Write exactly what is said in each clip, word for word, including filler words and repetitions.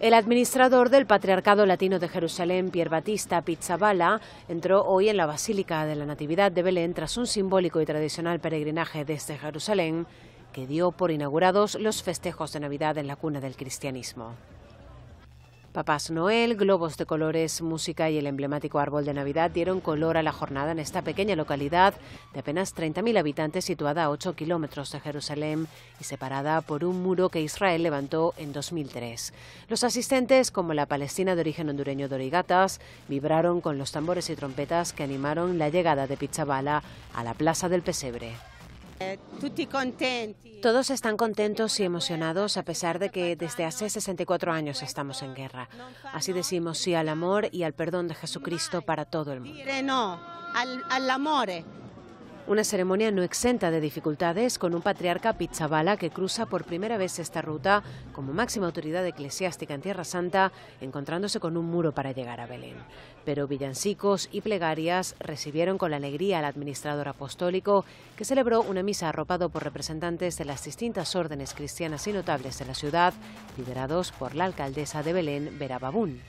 El administrador del Patriarcado Latino de Jerusalén, Pierbattista Pizzaballa, entró hoy en la Basílica de la Natividad de Belén tras un simbólico y tradicional peregrinaje desde Jerusalén que dio por inaugurados los festejos de Navidad en la cuna del cristianismo. Papás Noel, globos de colores, música y el emblemático árbol de Navidad dieron color a la jornada en esta pequeña localidad de apenas treinta mil habitantes situada a ocho kilómetros de Jerusalén y separada por un muro que Israel levantó en dos mil tres. Los asistentes, como la palestina de origen hondureño Dorigatas, vibraron con los tambores y trompetas que animaron la llegada de Pizzaballa a la Plaza del Pesebre. Todos están contentos y emocionados a pesar de que desde hace sesenta y cuatro años estamos en guerra. Así decimos sí al amor y al perdón de Jesucristo para todo el mundo. No, al, al amor. Una ceremonia no exenta de dificultades con un patriarca Pizzaballa que cruza por primera vez esta ruta como máxima autoridad eclesiástica en Tierra Santa, encontrándose con un muro para llegar a Belén. Pero villancicos y plegarias recibieron con la alegría al administrador apostólico, que celebró una misa arropado por representantes de las distintas órdenes cristianas y notables de la ciudad, liderados por la alcaldesa de Belén, Vera Babún.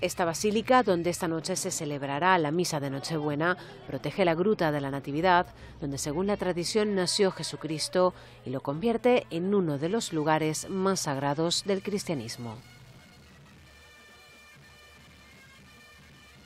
Esta basílica, donde esta noche se celebrará la misa de Nochebuena, protege la gruta de la Natividad, donde según la tradición nació Jesucristo, y lo convierte en uno de los lugares más sagrados del cristianismo.